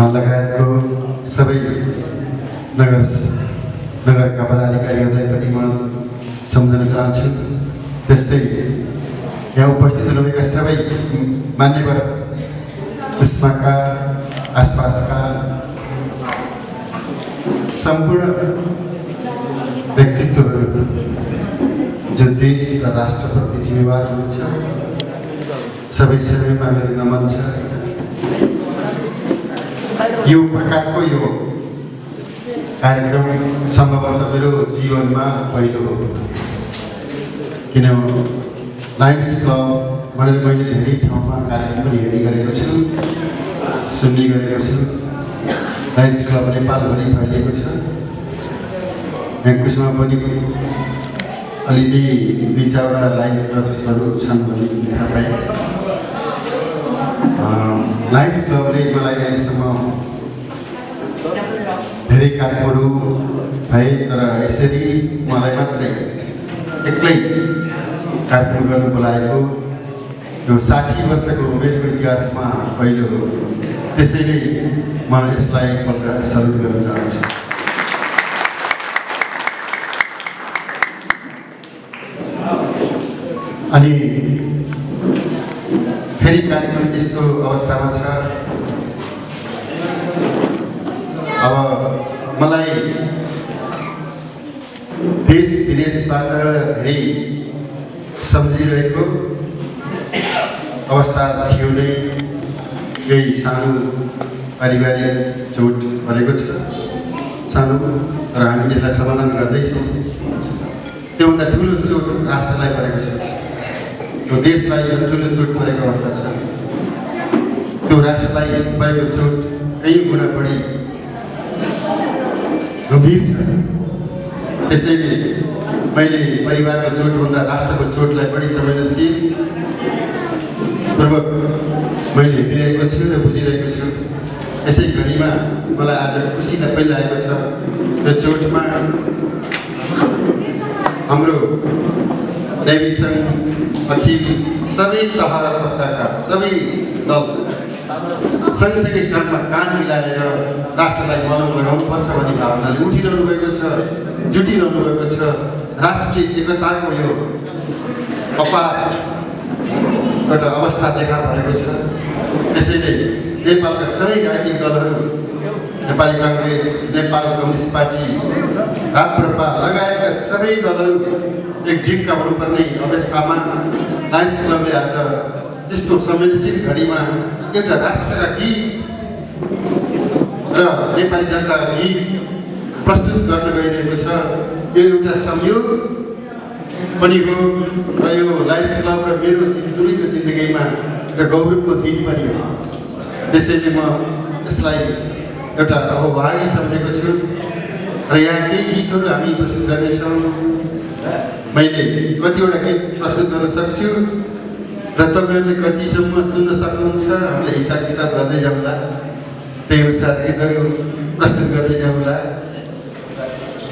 वहाँ लगायत को सब नगर का पदाधिकारी सम्झना चाहूँ। तस्ते यहाँ उपस्थित होगा सब मान्यवर इस्मा का आसपास का संपूर्ण व्यक्तित्व जो देश र राष्ट्रप्रति जिम्मेवार हुन्छ सबै सबैमा मेरो नमन छ। यो प्रकारको यो कार्यक्रम सम्भवतः मेरो जीवनमा पहिलो हो, किनभने लाइन्स क्लब भनेर मैले धेरै ठाउँमा कार्यक्रमहरू हेर्ने गरेको छु, सुन्ने गरेको छु। लाइन्स क्लब नेपाल भरि फैलिएको छ। यसमा पनि अलि दुई चारवटा लाइन क्रसहरू छन् भन्ने थाहा पाएँ। लाइन्स क्लबले मलाई अहिलेसम्म धेरै कामहरू भए, तर यसरी मलाई मात्रै एक्लै कार्यक्रम गर्न बोलाएको यो 60 वर्षको उमेरको इतिहासमा पहिलो हो। त्यसैले म यसलाई एकपल्ट सल्युट गर्न चाहन्छु। अनि फेरि कार्यक्रम त्यस्तो अवस्थामा छ, अब मलाई देश विदेशबाट धेरै सम्झिरहेको अवस्था थियो नै। केही सानो पारिवारिक चोट परेको छ सानो, र हामी त्यसलाई समाधान गर्दैछौँ। त्योभन्दा ठुलो चोट राष्ट्रलाई परेको छ, तो देशलाई जुन ठुलो चोट परेको अवस्था छ त्यो राष्ट्रलाई परेको चोट कई गुणा बढी गम्भीर छ। त्यसैले मैले परिवारको चोटभन्दा राष्ट्रको चोटलाई बढी संवेदनशील पूर्वक मैले हेरिरहेको छु र बुझिरहेको छु। यसै घडीमा मलाई आज खुसी नै भइरहेको छ। त्यो चोटमा हाम्रो दैवी संघ अखिल सबै तह र पत्ताका सबै दल सँगसँगै कानमा कान मिलाएर राष्ट्रलाई मलम लगाउनुपर्छ भन्ने भावनाले उठिरहनु भएको छ, जुटिरहनु भएको छ। राष्ट्रिय एकताको यो अपार एउटा अवस्था देखा परेको छ। त्यसैले नेपालका सबै राजनीतिक दलहरू, नेपाली काङ्ग्रेस, नेपाल कम्युनिस्ट पार्टी, राप्रपा लगायतका सबै दलहरू एकजुटका हुनुपर्ने अवस्थामा लाइन्स क्लबले आज यस्तो संवेदनशील घडीमा एउटा राष्ट्रका गीत र नेपाली जनताका गीत प्रस्तुत गर्न गइरहेको छ। यो एउटा संयोग पनि हो र यो लाइन्स क्लब र मेरो दुवैको जिन्दगीमा एउटा गौरवको दिन पनि हो। त्यसैले म यसलाई एउटा अहोभागी सम्झेको छु र यहाँ केही गीतहरू हामी प्रस्तुत गर्दैछौँ। मैले कतिवटा गीत प्रस्तुत गर्न सक्छु र तपाईँहरूले कतिसम्म सुन्न सक्नुहुन्छ हामीले हिसाब किताब गर्दै जाउँला, त्यही अनुसार गीतहरू प्रस्तुत गर्दै जाउँला।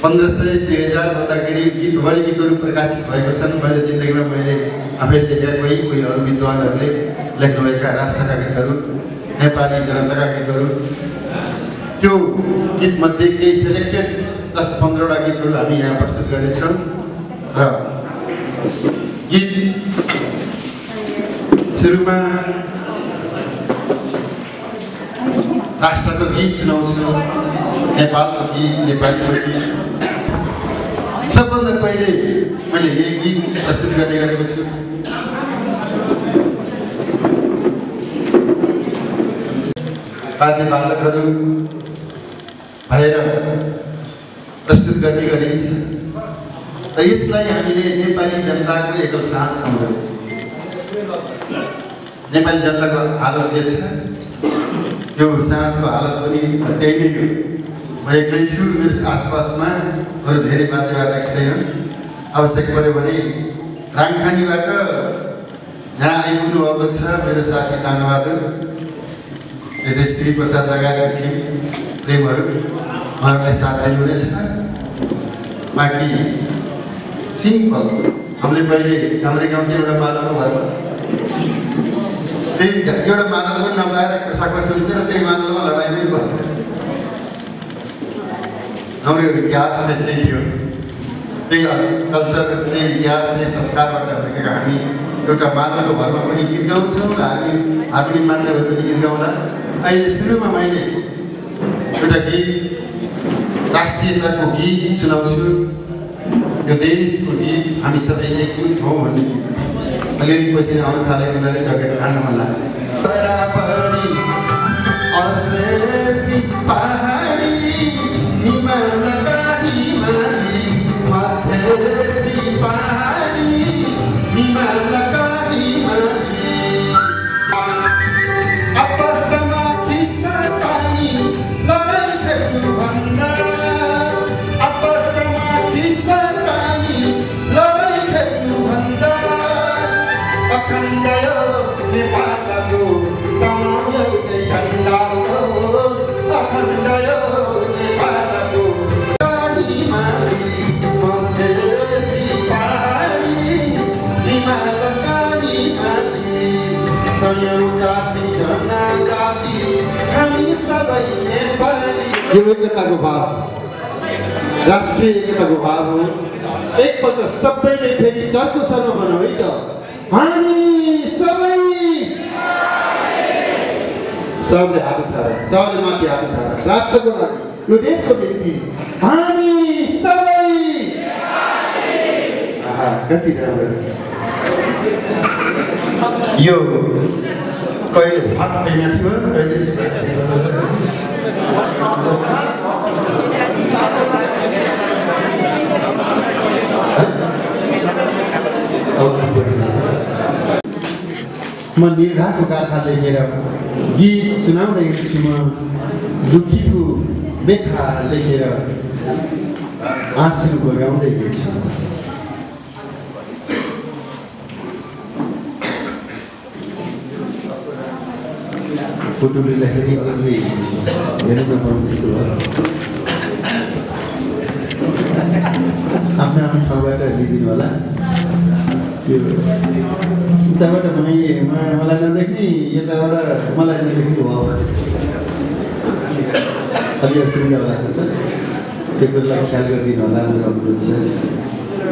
1500-2000 भन्दाखेरि बढी गीतहरू प्रकाशित भएको छन्। मैले जिन्दगीमा मैले आफै लेखेका कोही अरू विद्वानहरूले लेख्नुभएका राष्ट्रका गीतहरू, नेपाली जनताका गीतहरू, त्यो गीतमध्ये केही सेलेक्टेड 10-15वटा गीतहरू हामी यहाँ प्रस्तुत गर्नेछौँ। र गीत सुरुमा राष्ट्रको गीत सुनाउँछु, नेपालको गीत, नेपालीको गीत। सबभन्दा पहिले मैले यही गीत प्रस्तुत गर्ने गरेको छु। बालकहरू भएर प्रस्तुत गर्ने गरिन्छ र यसलाई हामीले नेपाली जनताको एकल साथ सम्झौँ। नेपाली जनताको हालत जे छ त्यो साँझको हालत पनि त्यही नै हो। म एक्लै छु, मेरो आसपासमा अरू धेरै वाद्यवादक छैनन्। आवश्यक पऱ्यो भने राङखानीबाट यहाँ आइपुग्नु भएको छ मेरो साथी दानबहादुर, यदि श्री प्रसाद लगायतका थिए प्रेमहरू उहाँलाई साथ दिनुहुनेछ। बाँकी सिम्पल हामीले पहिले हाम्रै गाउँको एउटा मादलको घरमा त्यही एउटा मादलको नभएर कसैको सुन्थ्यो र त्यही मादलमा लडाइँ पनि गौरव इतिहास त्यस्तै थियो, त्यही कल्चर त्यही इतिहास त्यही संस्कारबाट हुर्केका हामी एउटा मादलको भरमा पनि गीत गाउँछौँ, हार्मोनियम मात्र भए पनि गीत गाउँला। अहिले सुरुमा मैले एउटा गीत राष्ट्रियताको गीत सुनाउँछु, यो देशको गीत हामी सबै एकजुट हौँ भन्ने गीत। अलिअलि पछि आउन थालेको हुनाले जग्गा खान मन लाग्छ। यो एकताको भाव, राष्ट्रिय एकताको भाव हो। एकपल्ट सबैले फेरि चर्को सर्व बनाऊ है त, हामी सबै सबले हात उठाएर सबले माथि हात उठाएर राष्ट्रको लागि यो देशको निम्ति हामी सबै आहा कति राम्रो। यो कहिले भात छैन थियो कहिले म निर्धाको गाथा लेखेर गीत सुनाउँदै छु, म दुखीको व्यथा लेखेर आँसु बगाउँदै छु। फुटुलिँदाखेरि अरूले हेर्न नपाउँदैछ, आफ्नो आफ्नो ठाउँबाट लिदिनु होला। यो उताबाट मैले मलाई नदेख्ने, यताबाट मलाई नदेख्ने भयो अलि असुविधा भएको छ, त्यो कुरालाई ख्याल गरिदिनु होला मेरो अनुरोध छ।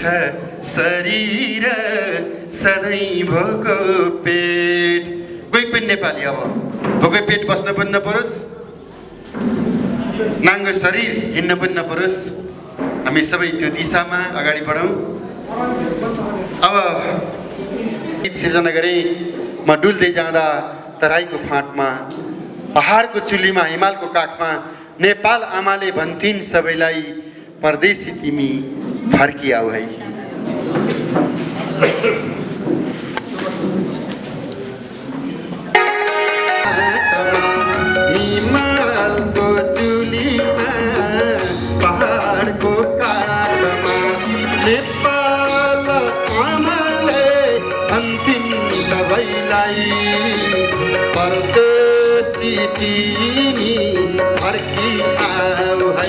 छ शरीर सदैभको पेट। कोही पनि नेपाली अब भोकै पेट बस्न पनि नपरोस्, नाङ्गो शरीर हिँड्न पनि नपरोस्, हामी सबै त्यो दिशामा अगाडि बढौँ। अब गीत सिर्जना गरेँ म डुल्दै जाँदा तराईको फाँटमा, पहाडको चुलीमा, हिमालको काखमा, नेपाल आमाले भन्थिन् सबैलाई परदेशी तिमी फर्की आऊ है। हिमालको चुलीमा, पहाडको काखमा, नेपाल आमाले भन्थिन् सबैलाई परदेशी तिमी फर्की आऊ है।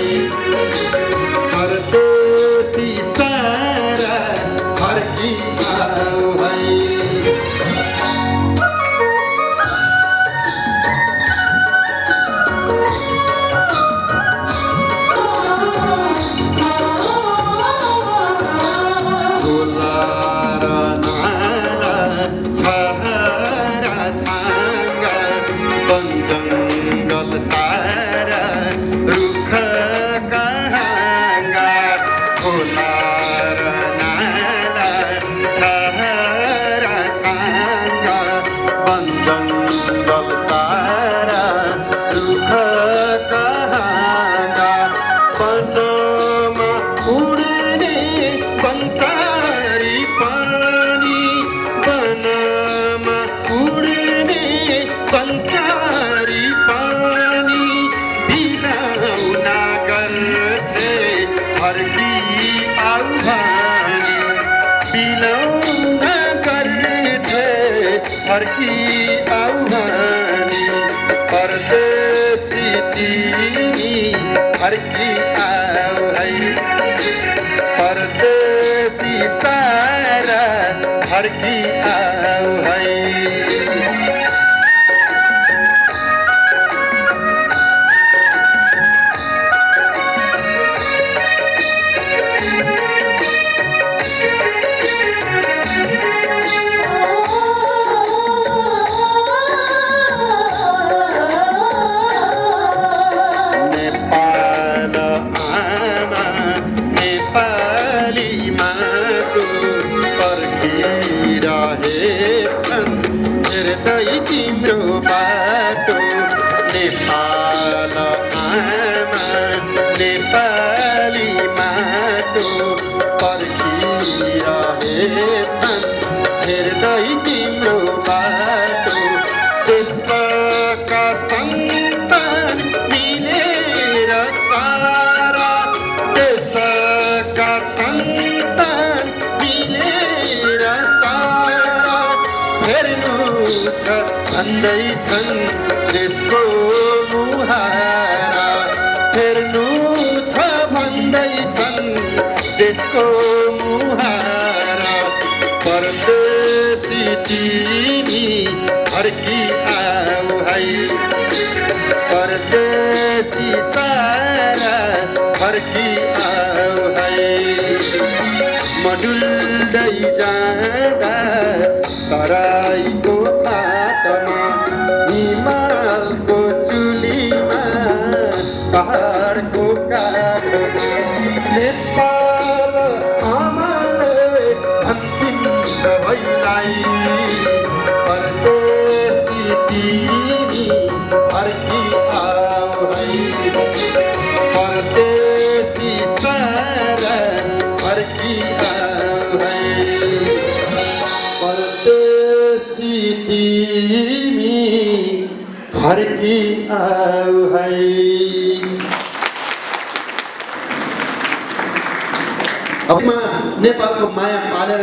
नेपालको माया पालेर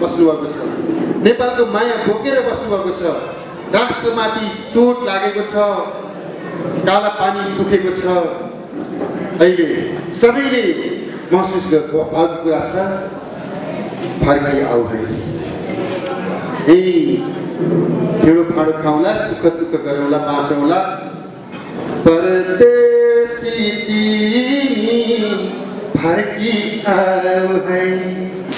बस्नुभएको छ, नेपालको माया बोकेर बस्नुभएको छ, राष्ट्रमाथि चोट लागेको छ, काला पानी दुखेको छ, अहिले सबैले महसुस भएको कुरा छ फर्की आऊ है। यही ढिँडो फाँडो खाउँला, सुख दुःख गरौँला, बाँचौँला परदेशी तिमी फर्की आऊ है।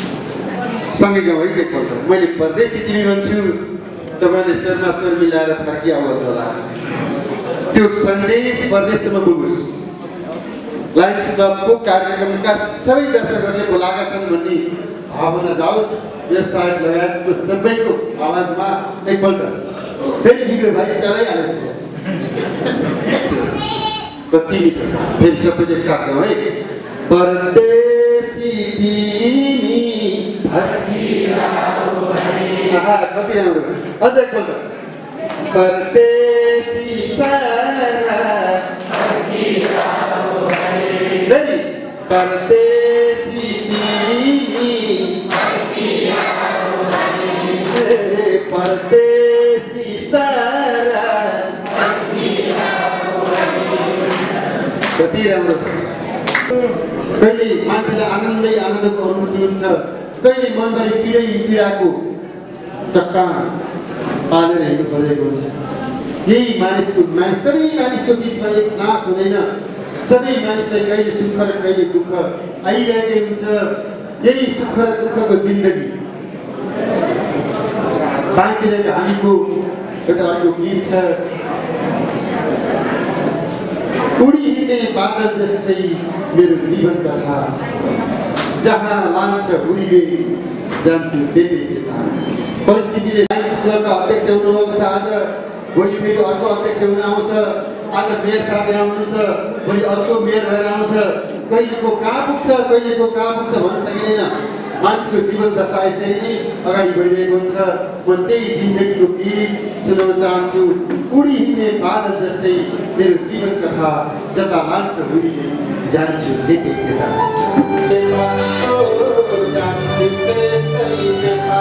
सँगै गाउँ है त्यो पल्ट मैले परदेशी तिमी भन्छु तपाईले शर्मा शर्म मिलाएर फर्किया होला त्यो सन्देश परदेशमा पुगोस् लाइन्स क्लबको कार्यक्रमका सबै दर्शकहरूले बोलाका छन् भन्ने भावना जाओस् यस साइड लगायतको सबैको आवाजमा एकपल्ट फेरि भिडियो भाइ चलाइहाल्छ कति मिटर फेरि सबै एकसाथ है परदेशी तिमी फर्किया होला कति राम्रो अझ एकपल्ट परदेशी सारा फर्किया Ready? परदेशी तिमी फर्किया होला परदेशी सारा फर्किया होला कति राम्रो कहिले मान्छेले आनन्दै आनन्दको अनुभूति हुन्छ कहिले मनभरि पीडै पीडाको चक्का पालेर हिँड्नु परेको हुन्छ यही मानिसको सबै मानिसको बीचमा एक नाश हुँदैन सबै मानिसलाई कहिले सुख र कहिले दुःख आइरहेको हुन्छ यही सुख र दुःखको जिन्दगी बाँचिरहेको हामीको एउटा अर्को गीत छ उडिने बादल जस्तै मेरो जीवन कथा जहाँ लान्छ हुरीले जान्छु त्यतै त्यता परिस्थितिले लाइन्स क्लबका अध्यक्ष हुनुभएको छ आज भोलि फेरि अर्को अध्यक्ष हुन आउँछ आज मेयर साहब यहाँ हुनुहुन्छ भोलि अर्को मेयर भएर आउँछ कहिलेको कहाँ पुग्छ भन्न सकिँदैन मान्छेको जीवन दशा यसरी नै अगाडि बढिरहेको हुन्छ म त्यही जिन्दगीको गीत सुनाउन चाहन्छु उडी हिँड्ने बादल जस्तै मेरो जीवन कथा जता लान्छ हुरीले जान्छु त्यतै त्यता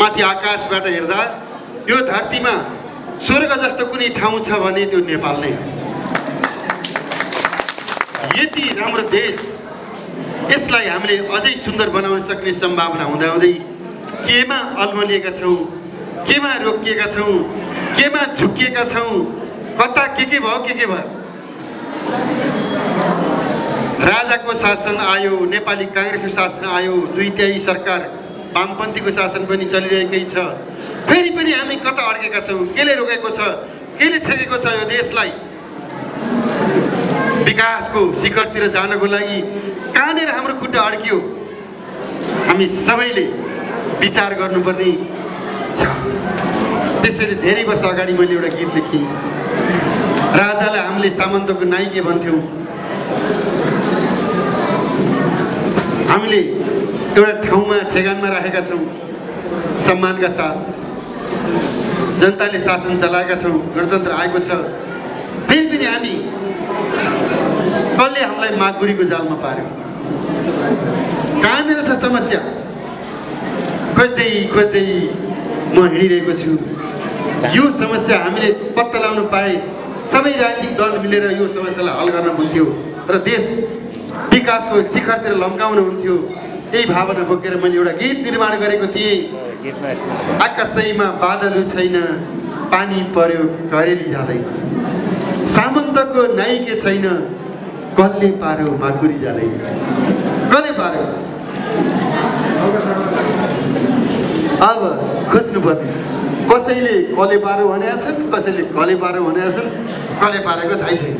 माथि आकाशबाट हेर्दा यो धरतीमा स्वर्ग जस्तो कुनै ठाउँ छ भने त्यो नेपाल नै हो। यति राम्रो देश, यसलाई हामीले अझै सुन्दर बनाउन सक्ने सम्भावना हुँदाहुँदै केमा अल्मलिएका छौँ, केमा रोकिएका छौँ, केमा झुकिएका छौँ, कता के भयो के भयो। राजाको शासन आयो, नेपाली काङ्ग्रेसको शासन आयो, दुई तिहाई सरकार वामपंथी को शासन पनि चलिरहेकै छ। फेरि पनि हामी कता अड्केका छौं, केले रोकेको छ, केले छेकेको छ यो देशलाई? विकासको शिखरतिर जानको लागि कहाँनेर हाम्रो खुट्टा अड्कियो? हामी सबैले विचार गर्नुपर्ने छ। त्यसैले धेरै वर्ष अगाडि मैले एउटा गीत लेखेँ, राजालाई हामीले सामन्तको नाइके भन्थ्यौं। हामीले एउटा ठाउँमा ठेगानमा राखेका छौँ सम्मानका साथ, जनताले शासन चलाएका छौँ, गणतन्त्र आएको छ, फेरि पनि हामी कसले हामीलाई मागुरीको जालमा पार्यो? कहाँनिर छ समस्या? खोज्दै खोज्दै म हिँडिरहेको छु। यो समस्या हामीले पत्ता लगाउन पाए सबै राजनीतिक दल मिलेर यो समस्यालाई हल गर्न हुन्थ्यो र देश विकासको शिखरतिर लम्काउन हुन्थ्यो। यही भावना बोकेर मैले एउटा गीत निर्माण गरेको थिएँ। आकाशैमा बादलु छैन, पानी पर्यो करेली जालैमा, सामन्तको नाइके छैन, कसले पार्यो माकुरी जालैमा, कसले पार्यो? अब खोज्नुपर्ने छ, कसैले कसले पार्यो भनेका छन्, कसैले कसले पार्यो भनेका छन्, कसले पारेको थाहै छैन।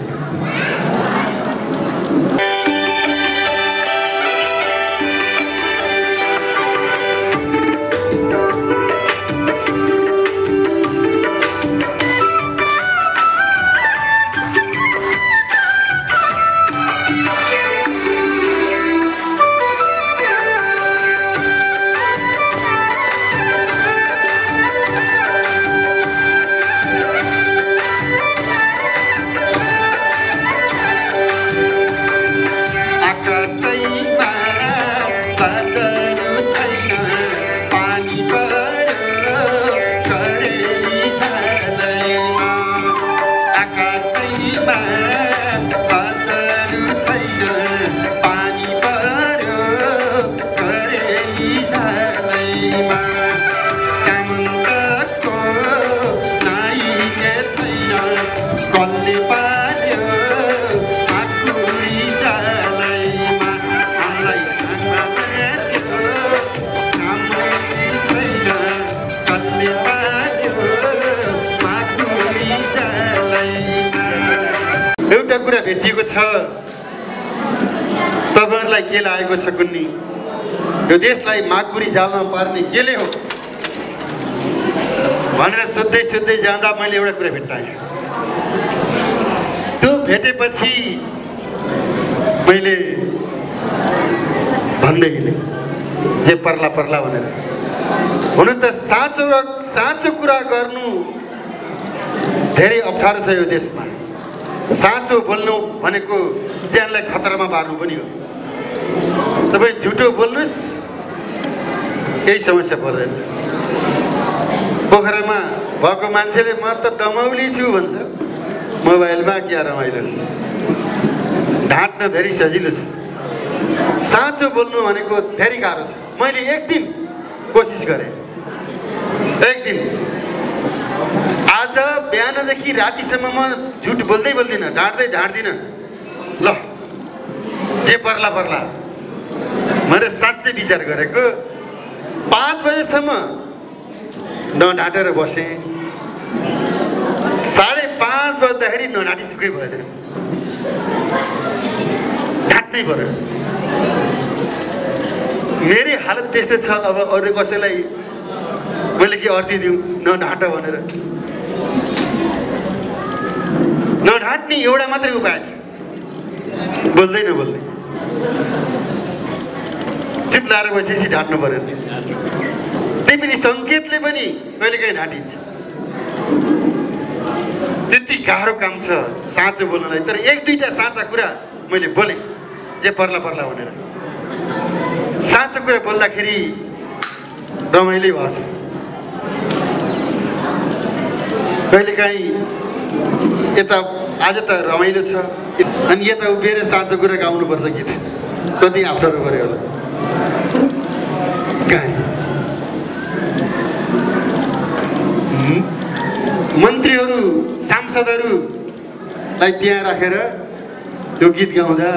तपाईहरुलाई के लागेको छ कुन्नी? यो देशलाई माकुरी जालमा पार्ने केले हो भनेर सोध्दै सोध्दै जाँदा मैले एउटा कुरा भेटाएँ। त्यो भेटेपछि मैले भन्दै गएँ जे पर्ला पर्ला भनेर। हुन त साँचो कुरा गर्नु धेरै अप्ठ्यारो छ यो देशमा। साँचो बोल्नु भनेको ज्यानलाई खतरामा पार्नु पनि हो। तपाईँ झुटो बोल्नुहोस्, केही समस्या पर्दैन। पोखरामा भएको मान्छेले म त दमाउली छु भन्छ, मोबाइलमा क्या रमाइलो, ढाँट्न धेरै सजिलो छ। साँचो बोल्नु भनेको धेरै गाह्रो छ। मैले एक दिन कोसिस गरेँ, एक दिन आज बिहानदेखि रातिसम्म म झुट बोल्दै बोल्दिनँ, ढाँट्दिनँ, ल जे पर्ला पर्ला भनेर साँच्चै विचार गरेको। बजेसम्म ननाटेर बसें। 5:30 बज्दाखेरि ननाटी सुकै भएन, ढाट्नै पर्यो। मेरी हालत त्यस्तै छ। अब अरू कसैलाई मैले के अर्थ दिउँ ननाट भनेर? नढाट्ने एउटा मात्रै उपाय छ, बोल्दै नबोल्ने। चिप लाएर बसेपछि ढाट्नु पर्यो। त्यही पनि सङ्केतले पनि कहिलेकाहीँ ढाँटिन्छ। त्यति गाह्रो काम छ साँचो बोल्नलाई। तर एक दुईवटा साँचा कुरा मैले बोलेँ, जे पर्ला पर्ला भनेर। साँचो कुरा बोल्दाखेरि रमाइलो भएको छ। कहिलेकाहीँ यता आज त रमाइलो छ, अनि यता उभिएर साँचो कुरा गाउनुपर्छ गीत। कति आफ्टरहरू गऱ्यो होला कहीँ। मन्त्रीहरू सांसदहरूलाई त्यहाँ राखेर यो गीत गाउँदा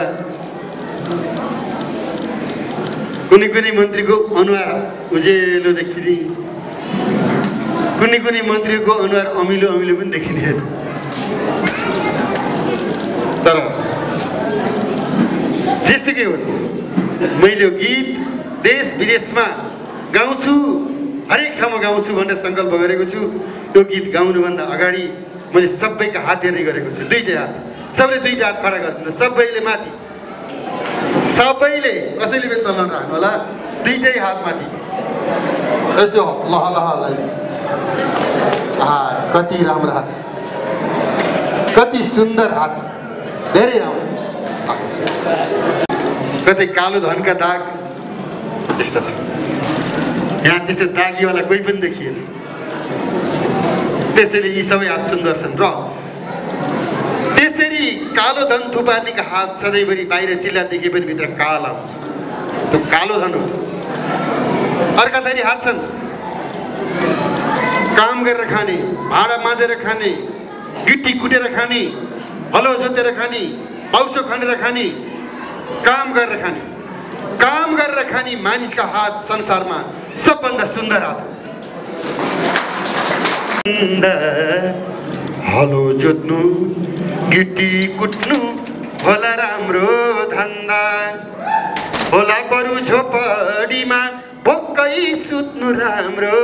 कुनै कुनै मन्त्रीको अनुहार उजेलो देखिने, कुनै कुनै मन्त्रीको अनुहार अमिलो अमिलो पनि देखिने। तर जेसुकै होस्, मैले यो गीत देश विदेशमा गाउँछु, हरेक ठाउँमा गाउँछु भनेर सङ्कल्प गरेको छु। यो गीत गाउनुभन्दा अगाडि मैले सबैका हात हेर्ने गरेको छु। दुईटै हात, सबैले दुईटै हात खडा गरिदिनु। सबैले माथि, सबैले, कसैले पनि तल नराख्नु होला। दुईटै हात माथि यसो लह लह लगाइदिनु। कति राम्रो हात, कति सुन्दर हात, धेरै राम्रो। कतै कालो धनका दाग त्यस्ता छ। यहाँ त्यस्तो दागीवाला कोही पनि देखिएन। त्यसैले यी सबै हात सुन्दर छन्। र त्यसरी कालो धन थुपार्नेका हात सधैँभरि बाहिर चिल्लादेखि पनि भित्र काला हुन्छ। त्यो कालो धन हो। अर्का थरी हात छन्, काम गरेर खाने, भाँडा माझेर खाने, गिट्टी कुटेर खाने, हलो जोतेर खाने, औसो खनेर खाने, काम गरेर खाने। काम गरेर खाने मानिसका हात संसारमा सबभन्दा सुन्दर हात। हलो जोत्नु, गिटी कुट्नु होला राम्रो धन्दा। होला बरु झोपडीमा भोक्कै सुत्नु राम्रो।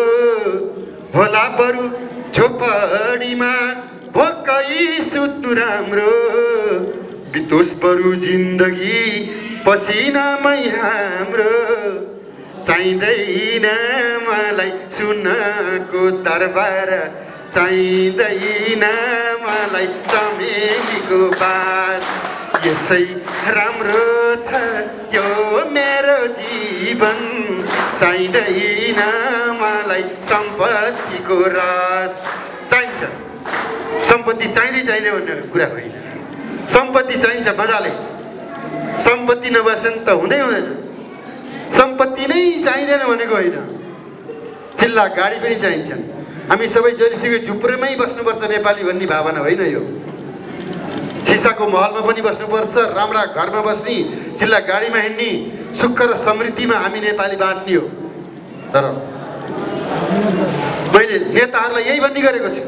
होला बरु झोपडीमा भोक्कै सुत्नु राम्रो। बितोस् बरु जिन्दगी पसिनामै हाम्रो। चाहिँदैन मलाई सुनको तरबार, चाहिँदैन मलाई चमेलीको बास। यसै राम्रो छ यो मेरो जीवन, चाहिँदैन मलाई सम्पत्तिको रास। चाहिन्छ सम्पत्ति, चाहिँदै चाहिने भन्ने कुरा होइन। सम्पत्ति चाहिन्छ मजाले, सम्पत्ति नबस्न त हुँदै हुँदैन। सम्पत्ति नै चाहिँदैन भनेको होइन, चिल्ला गाडी पनि चाहिन्छन्। हामी सबै जहिलेसुकै झुप्रोमै बस्नुपर्छ नेपाली भन्ने भावना होइन यो। सिसाको महलमा पनि बस्नुपर्छ, राम्रा घरमा बस्ने, चिल्ला गाडीमा हिँड्ने, सुख र समृद्धिमा हामी नेपाली बाँच्ने हो। तर मैले नेताहरूलाई यही भन्ने गरेको छु,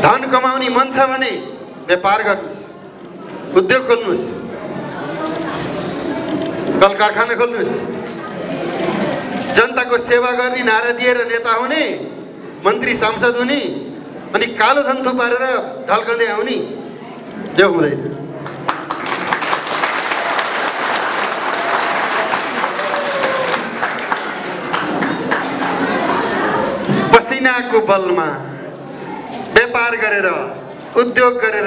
धन कमाउने मन छ भने व्यापार गर्नुहोस्, उद्योग खोल्नुहोस्, कल कारखाना खोल्नुहोस्। जनताको सेवा गर्ने नारा दिएर नेता हुने, मन्त्री सांसद हुने, अनि कालो धन थुपारेर ढल्काउँदै आउने, त्यो हुँदैन। पसिनाको बलमा व्यापार गरेर, उद्योग गरेर,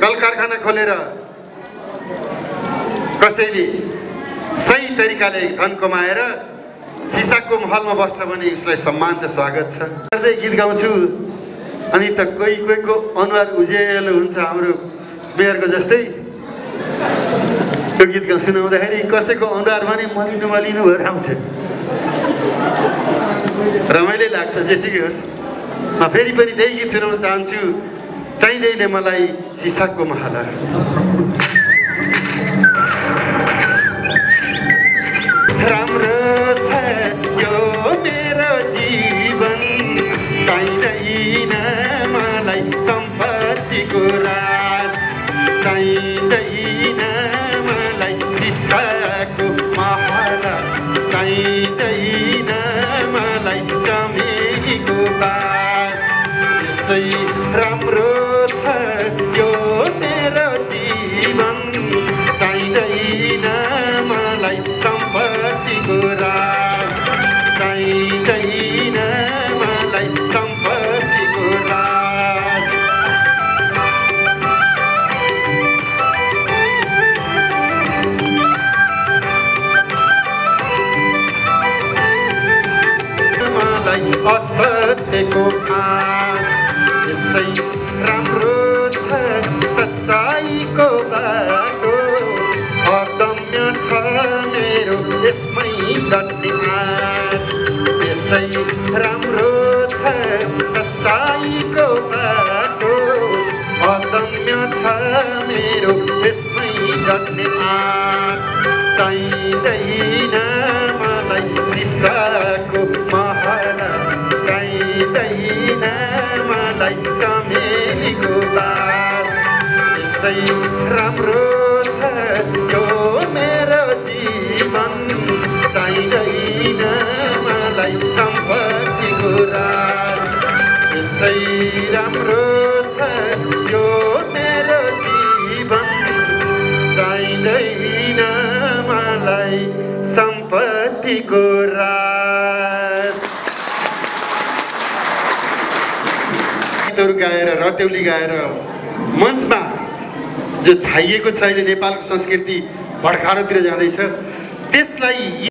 कल कारखाना खोलेर कसैले सही तरिकाले धन कमाएर सिसाको महलमा बस्छ भने उसलाई सम्मान छ, स्वागत छ। गर्दै गीत गाउँछु। अनि त कोही कोहीको अनुहार उज्यालो हुन्छ हाम्रो मेयरको जस्तै। त्यो गीत गाउँ सुनाउँदाखेरि कसैको अनुहार भने मलिनु मलिनु भएर आउँछ, रमाइलो लाग्छ। जेसुकै होस्, म फेरि पनि त्यही गीत सुनाउन चाहन्छु, चाहिँदैन मलाई सिसाको महल। राम्रो छ रतौली गाएर मञ्चमा जो छाइएको छैन नेपालको संस्कृति भडखाडोतिर जाँदैछ त्यसलाई